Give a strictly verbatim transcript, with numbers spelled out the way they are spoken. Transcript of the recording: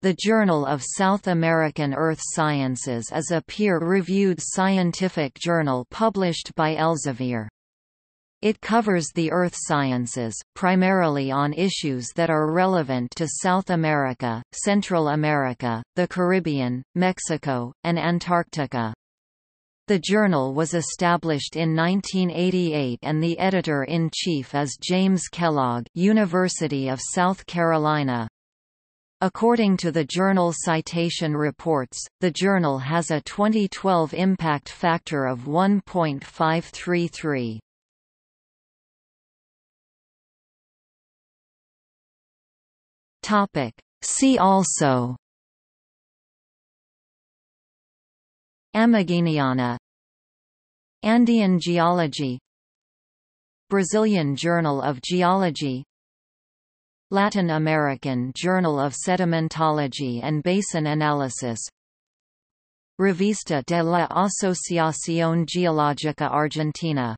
The Journal of South American Earth Sciences is a peer-reviewed scientific journal published by Elsevier. It covers the earth sciences, primarily on issues that are relevant to South America, Central America, the Caribbean, Mexico, and Antarctica. The journal was established in nineteen eighty-eight and the editor-in-chief is James Kellogg, University of South Carolina. According to the Journal Citation Reports, the journal has a twenty twelve impact factor of one point five three three. Topic. See also: Ameghiniana, Andean Geology, Brazilian Journal of Geology, Latin American Journal of Sedimentology and Basin Analysis, Revista de la Asociación Geológica Argentina.